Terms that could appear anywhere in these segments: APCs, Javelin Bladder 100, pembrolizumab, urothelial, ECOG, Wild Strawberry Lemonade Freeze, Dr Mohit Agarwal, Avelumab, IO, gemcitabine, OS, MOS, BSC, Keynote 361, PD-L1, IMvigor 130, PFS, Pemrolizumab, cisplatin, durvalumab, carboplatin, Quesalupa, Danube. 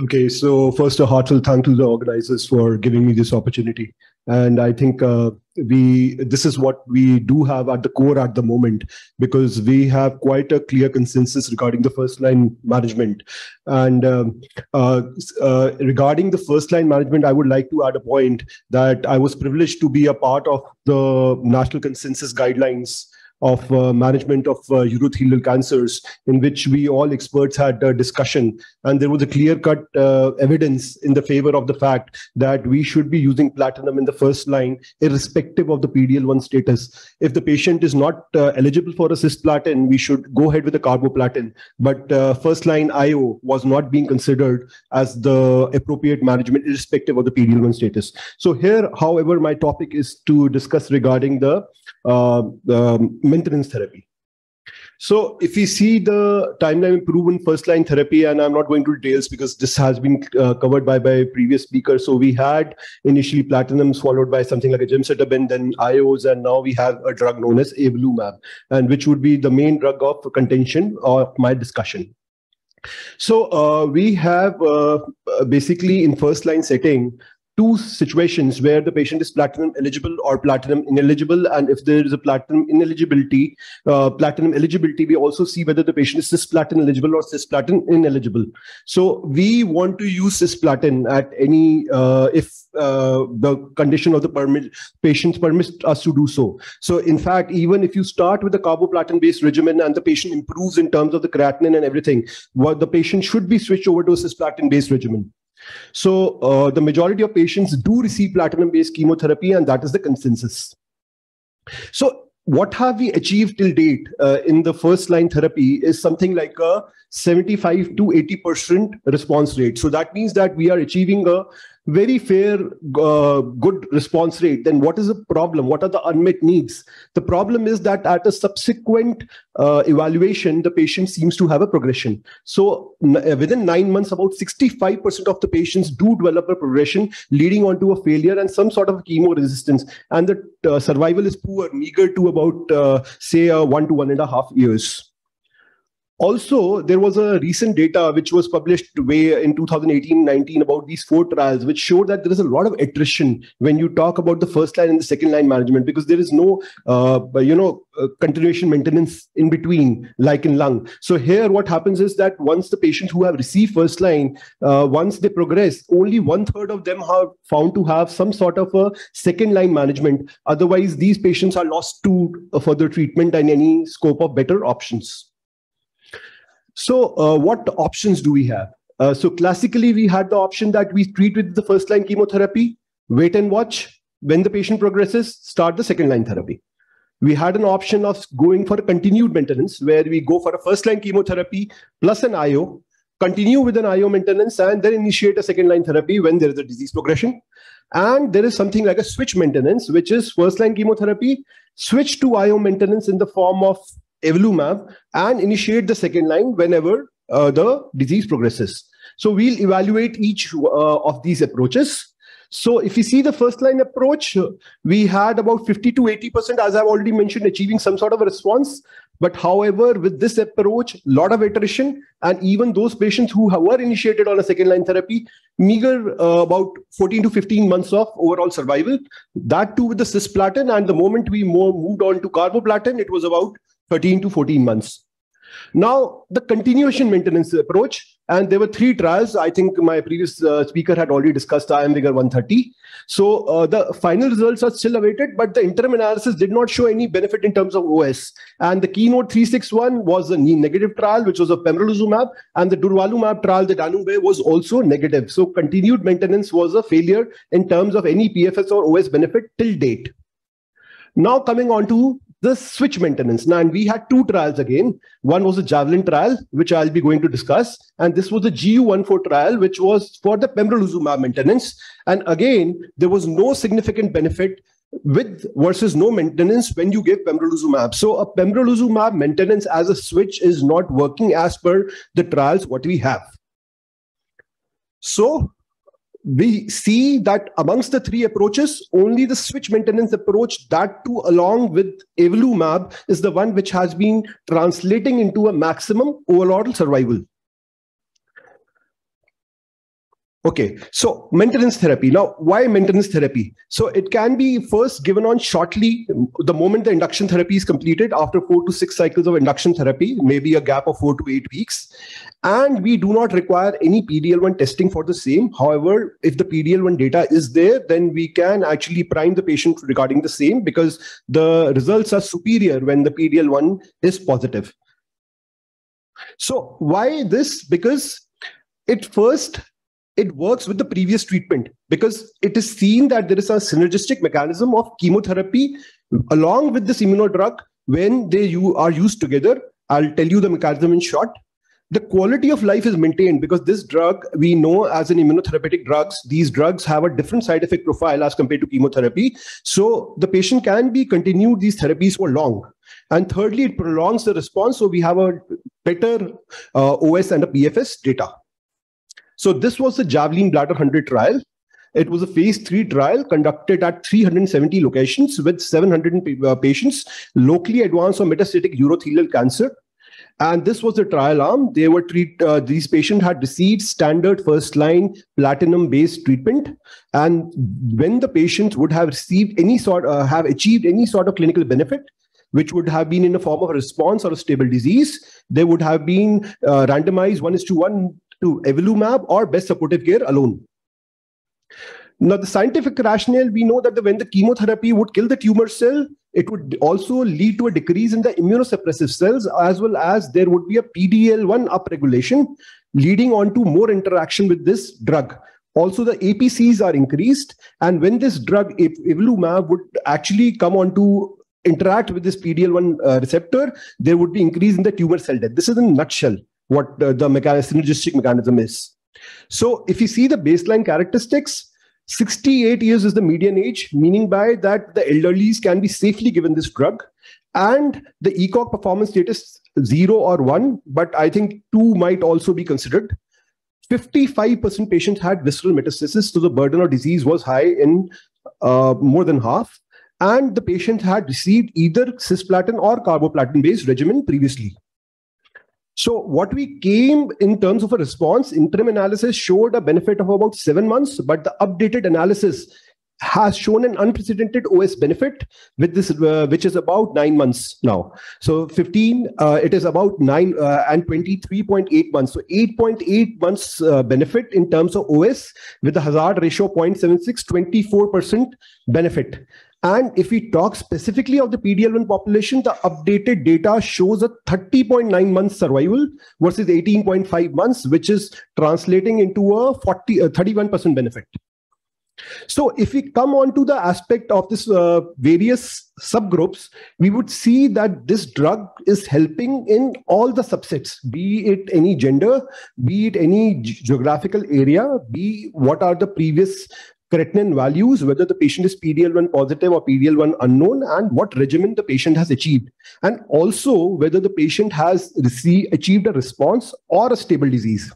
Okay, so first a heartfelt thank to the organizers for giving me this opportunity. And I think this is what we do have at the core at the moment, because we have quite a clear consensus regarding the first-line management. And regarding the first-line management, I would like to add a point that I was privileged to be a part of the national consensus guidelines of management of urothelial cancers, in which we all experts had a discussion, and there was a clear-cut evidence in the favor of the fact that we should be using platinum in the first line irrespective of the PD-L1 status. If the patient is not eligible for a cisplatin, we should go ahead with a carboplatin, but first-line IO was not being considered as the appropriate management irrespective of the PD-L1 status. So here, however, my topic is to discuss regarding the maintenance therapy. So if we see the timeline improvement first-line therapy, and I'm not going to details because this has been covered by previous speakers. So we had initially platinum followed by something like a gemcitabine, then IOs, and now we have a drug known as Avelumab, and which would be the main drug of contention of my discussion. So we have basically in first-line setting, two situations where the patient is platinum eligible or platinum ineligible. And if there is a platinum ineligibility, platinum eligibility, we also see whether the patient is cisplatin eligible or cisplatin ineligible. So we want to use cisplatin at any, if the condition of the patients permits us to do so. So in fact, even if you start with the carboplatin-based regimen and the patient improves in terms of the creatinine and everything, the patient should be switched over to a cisplatin-based regimen. So the majority of patients do receive platinum-based chemotherapy, and that is the consensus. So what have we achieved till date in the first-line therapy is something like a 75 to 80% response rate. So that means that we are achieving a very fair, good response rate. Then what is the problem? What are the unmet needs? The problem is that at a subsequent evaluation, the patient seems to have a progression. So within 9 months, about 65% of the patients do develop a progression, leading on to a failure and some sort of chemo resistance. And the survival is poor, meager to about, say, 1 to 1.5 years. Also, there was a recent data which was published way in 2018-19 about these 4 trials, which showed that there is a lot of attrition when you talk about the first line and the second line management, because there is no, continuation maintenance in between, like in lung. So here, what happens is that once the patients who have received first line, once they progress, only 1/3 of them are found to have some sort of a second line management. Otherwise, these patients are lost to further treatment and any scope of better options. So what options do we have? So classically, we had the option that we treat with the first-line chemotherapy, wait and watch. When the patient progresses, start the second-line therapy. We had an option of going for a continued maintenance, where we go for a first-line chemotherapy plus an IO, continue with an IO maintenance, and then initiate a second-line therapy when there is a disease progression. And there is something like a switch maintenance, which is first-line chemotherapy, switch to IO maintenance in the form of Avelumab, and initiate the second line whenever the disease progresses. So we'll evaluate each of these approaches. So if you see the first line approach, we had about 50 to 80%, as I've already mentioned, achieving some sort of a response. But however, with this approach, a lot of attrition, and even those patients who were initiated on a second line therapy, meager about 14 to 15 months of overall survival. That too with the cisplatin, and the moment we moved on to carboplatin, it was about 13 to 14 months. Now, the continuation maintenance approach, and there were 3 trials. I think my previous speaker had already discussed IMvigor 130. So the final results are still awaited, but the interim analysis did not show any benefit in terms of OS. And the Keynote 361 was a negative trial, which was a Pemrolizumab, and the durvalumab trial, the Danube, was also negative. So continued maintenance was a failure in terms of any PFS or OS benefit till date. Now coming on to the switch maintenance. Now, and we had 2 trials again. One was a Javelin trial, which I'll be going to discuss. And this was a GU14 trial, which was for the pembrolizumab maintenance. And again, there was no significant benefit with versus no maintenance when you give pembrolizumab. So a pembrolizumab maintenance as a switch is not working as per the trials what we have. So we see that amongst the 3 approaches, only the switch maintenance approach, that too along with Avelumab, is the one which has been translating into a maximum overall survival. Okay, so maintenance therapy. Now, why maintenance therapy? So it can be first given on shortly, the moment the induction therapy is completed. After 4 to 6 cycles of induction therapy, maybe a gap of 4 to 8 weeks. And we do not require any PD-L1 testing for the same. However, if the PD-L1 data is there, then we can actually prime the patient regarding the same, because the results are superior when the PD-L1 is positive. So why this? Because it works with the previous treatment, because it is seen that there is a synergistic mechanism of chemotherapy along with this immunodrug when they are used together. I'll tell you the mechanism in short. The quality of life is maintained because this drug, we know as an immunotherapeutic drugs, these drugs have a different side effect profile as compared to chemotherapy. So the patient can be continued these therapies for long. And thirdly, it prolongs the response. So we have a better OS and a PFS data. So this was the Javelin Bladder 100 trial. It was a phase 3 trial conducted at 370 locations with 700 patients, locally advanced or metastatic urothelial cancer. And this was the trial arm. They were these patients had received standard first-line platinum-based treatment. And when the patients would have received any sort, have achieved any sort of clinical benefit, which would have been in the form of a response or a stable disease, they would have been randomized 1:1 to Avelumab or best supportive care alone. Now, the scientific rationale, we know that when the chemotherapy would kill the tumor cell, it would also lead to a decrease in the immunosuppressive cells, as well as there would be a PD-L1 upregulation, leading on to more interaction with this drug. Also, the APCs are increased, and when this drug, Avelumab, would actually come on to interact with this PD-L1 receptor, there would be increase in the tumor cell death. This is in a nutshell what the synergistic mechanism is. So if you see the baseline characteristics, 68 years is the median age, meaning by that the elderlies can be safely given this drug. And the ECOG performance status 0 or 1, but I think 2 might also be considered. 55% patients had visceral metastasis, so the burden of disease was high in more than half. And the patient had received either cisplatin or carboplatin-based regimen previously. So what we came in terms of a response, interim analysis showed a benefit of about 7 months, but the updated analysis has shown an unprecedented OS benefit with this, which is about 9 months now. So it is about 23.8 months. So 8.8 months benefit in terms of OS with a hazard ratio 0.76, 24% benefit. And if we talk specifically of the PD-L1 population, the updated data shows a 30.9 months survival versus 18.5 months, which is translating into a 31% benefit. So if we come on to the aspect of this various subgroups, we would see that this drug is helping in all the subsets, be it any gender, be it any geographical area, be what are the previous creatinine values, whether the patient is PD-L1 positive or PD-L1 unknown, and what regimen the patient has achieved. And also whether the patient has achieved a response or a stable disease.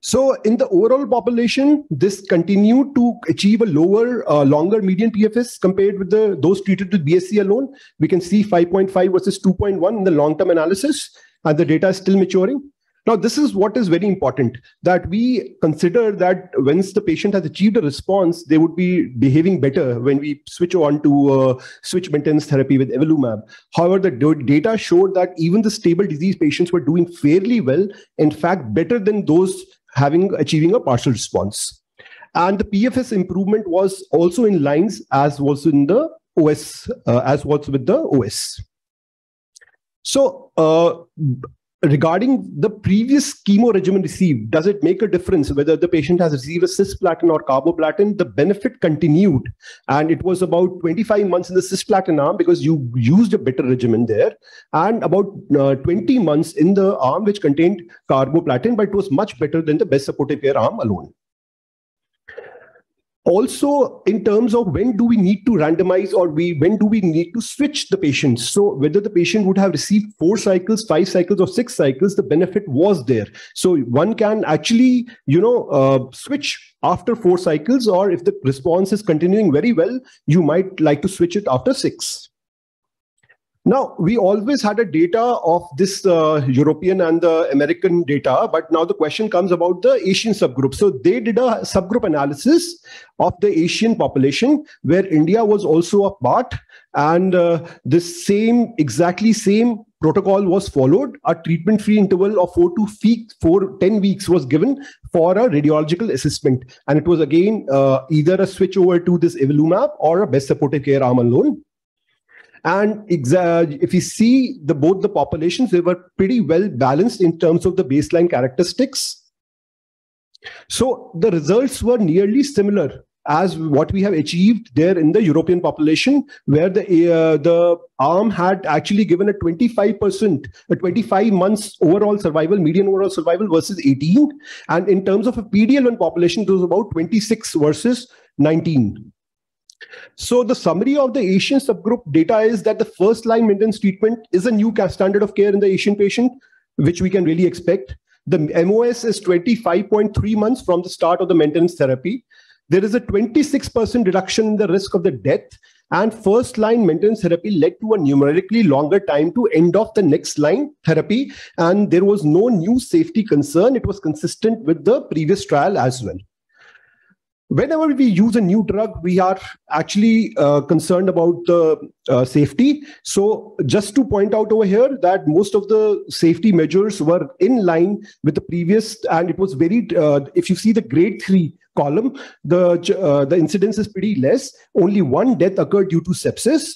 So in the overall population, this continued to achieve a longer median PFS compared with those treated with BSC alone. We can see 5.5 versus 2.1 in the long-term analysis, and the data is still maturing. Now, this is what is very important, that we consider that once the patient has achieved a response, they would be behaving better when we switch on to switch maintenance therapy with Avelumab. However, the data showed that even the stable disease patients were doing fairly well, in fact, better than those achieving a partial response. And the PFS improvement was also in lines as was in the OS, as was with the OS. So, regarding the previous chemo regimen received, does it make a difference whether the patient has received a cisplatin or carboplatin? The benefit continued, and it was about 25 months in the cisplatin arm because you used a better regimen there, and about 20 months in the arm which contained carboplatin, but it was much better than the best supportive care arm alone. Also, in terms of when do we need to randomize or when do we need to switch the patients? So whether the patient would have received 4 cycles, 5 cycles or 6 cycles, the benefit was there. So one can actually, switch after 4 cycles, or if the response is continuing very well, you might like to switch it after 6. Now, we always had a data of this European and the American data, but now the question comes about the Asian subgroup. So they did a subgroup analysis of the Asian population where India was also a part, and this exactly same protocol was followed. A treatment-free interval of 4 to 10 weeks was given for a radiological assessment. And it was again either a switch over to this Avelumab or a best supportive care arm alone. And if you see both the populations, they were pretty well balanced in terms of the baseline characteristics. So the results were nearly similar as what we have achieved there in the European population, where the arm had actually given a 25 months overall survival, median overall survival versus 18. And in terms of a PD-L1 population, it was about 26 versus 19. So the summary of the Asian subgroup data is that the first-line maintenance treatment is a new standard of care in the Asian patient, which we can really expect. The MOS is 25.3 months from the start of the maintenance therapy. There is a 26% reduction in the risk of the death, and first-line maintenance therapy led to a numerically longer time to end of the next-line therapy, and there was no new safety concern. It was consistent with the previous trial as well. Whenever we use a new drug, we are actually concerned about the safety. So just to point out over here that most of the safety measures were in line with the previous, and it was very, if you see the grade 3 column, the incidence is pretty less. Only 1 death occurred due to sepsis.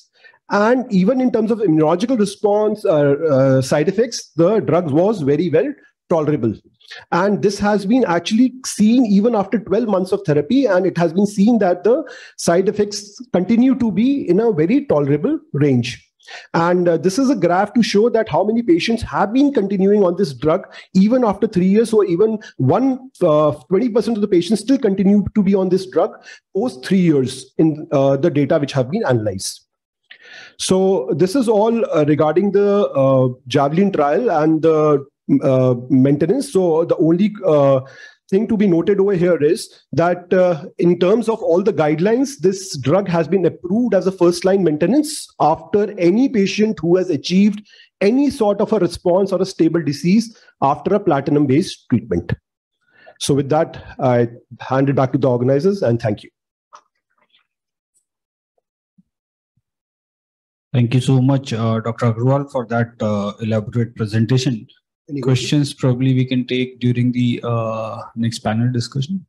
And even in terms of immunological response, side effects, the drug was very well tolerable. And this has been actually seen even after 12 months of therapy, and it has been seen that the side effects continue to be in a very tolerable range. And this is a graph to show that how many patients have been continuing on this drug even after 3 years, or even 20% of the patients still continue to be on this drug post 3 years in the data which have been analyzed. So this is all regarding the Javelin trial and the maintenance. So the only thing to be noted over here is that in terms of all the guidelines, this drug has been approved as a first-line maintenance after any patient who has achieved any sort of a response or a stable disease after a platinum-based treatment. So with that, I hand it back to the organizers, and thank you. Thank you so much, Dr. Agarwal, for that elaborate presentation. Any questions probably we can take during the next panel discussion.